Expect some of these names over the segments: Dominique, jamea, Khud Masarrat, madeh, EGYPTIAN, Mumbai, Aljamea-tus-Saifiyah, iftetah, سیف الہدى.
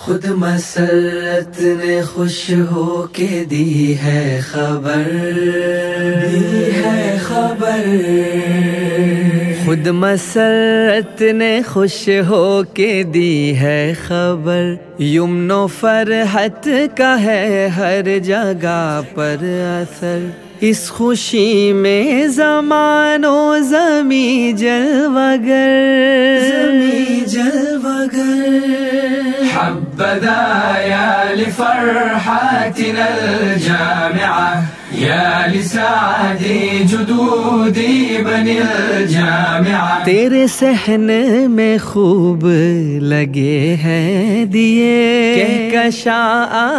खुद मसरत ने खुश हो के दी है खबर खुद मसरत ने खुश हो के दी है खबर यमनो फरहत का है हर जगह पर असर इस खुशी में ज़मानो ज़मीं जलवगर ज़मीं जलवगर حبذا يا لفرحاتنا الجامعة يا لسعد جدود بني الجامعة تیرے صحن میں خوب لگے ہیں دیے کہکشاں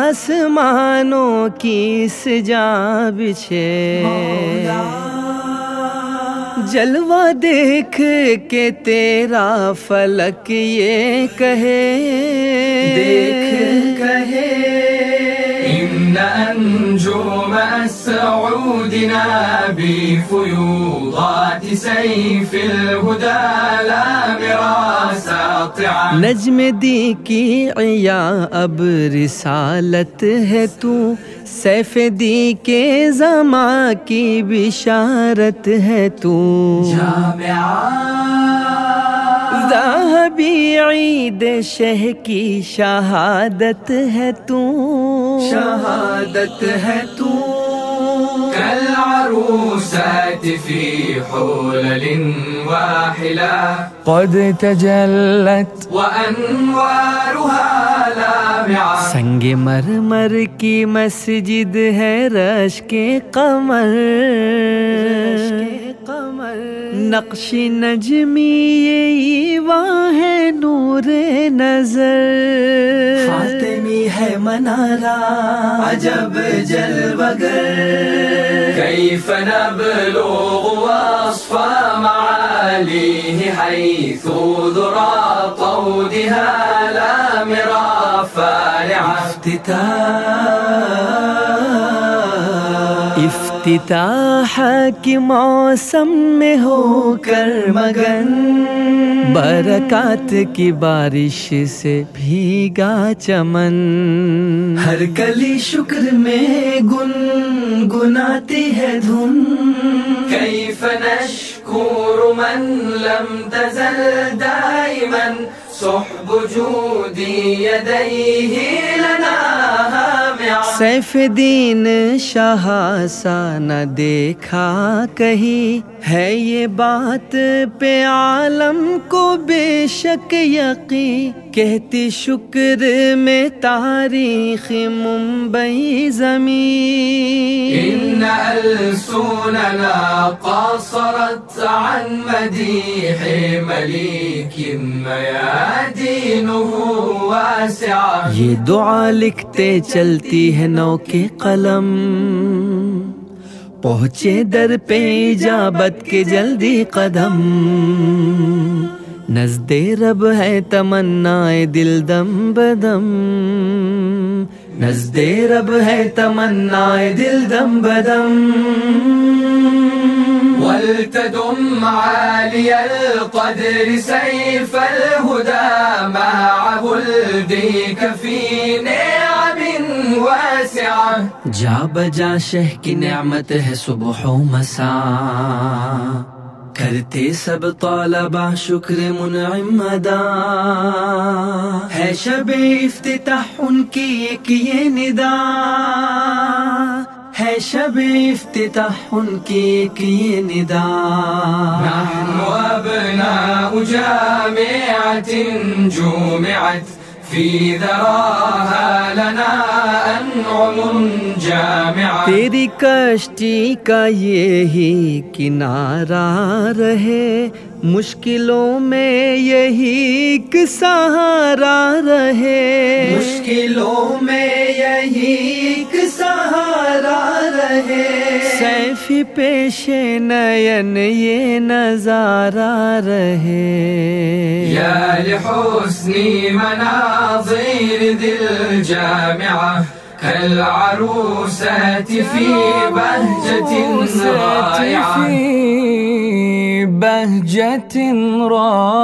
آسمانوں کی سجا بچھے جلوہ دیکھ کے تیرا فلک یہ کہے دیکھ کہے ان انجوم السعودنا بفیوضات سیف الہدى لامرا ساطعا نجم دی کی عیا اب رسالت ہے تو سیف دی کے زماں کی بشارت ہے تو جامعہ ذاہبی عید شہ کی شہادت ہے تو شہادت ہے تو كالعروسات في حلل واحلة قد تجلت وأنوارها سنگ مرمر کی مسجد ہے رشک قمر نقش نجمی یہ ایواں ہے نور نظر خاتمی ہے منارہ عجب جلوگر كيف نبلغ وصف معاليه حيث ذرى طودها لامرا افتتاح کے موسم میں ہو کر مگن برکات کی بارش سے بھیگا چمن ہر کلی شکر میں گنگناتی ہے دھن كيف نشكر من لم تزل دائما صحب جودي يديه لنا هامعا سيف دين شاہ سا نہ دیکھا کہیں ہے یہ بات پہ عالم کو بے شک یقین کہتی شکر میں تاریخ ممبئی زمین ان ألسننا قاصرت عن مديح مليك ميادين یہ دعا لکھتے چلتی ہے نو کے قلم پہنچے در پہ اجابت کے جلدی قدم نزد رب ہے تمنائے دل دم بدم نزد رب ہے تمنائے دل دم بدم ولتدم عالي القدر سيف الهدى معه الديك في نعم واسعة جا بجا شہ کی نعمت ہے صبح و مساء کرتے سب طالبہ شکر منعم ادا ہے شب افتتاح ان کی ایک یہ ندا ہے شب افتتاح ان کی ایک یہ ندا نحن ابناء جامعة جمعت في ذراها لنا أنعم جامعة تیری کشتی کا یہی کنارہ رہے مشکلوں میں یہی ایک سہارا رہے مشکلوں میں یہی ایک سہارا رہے سیف پیش نین یہ نظارہ رہے یا لحسن مناظر ذی الجامعہ كالعروسات في بهجة رائعة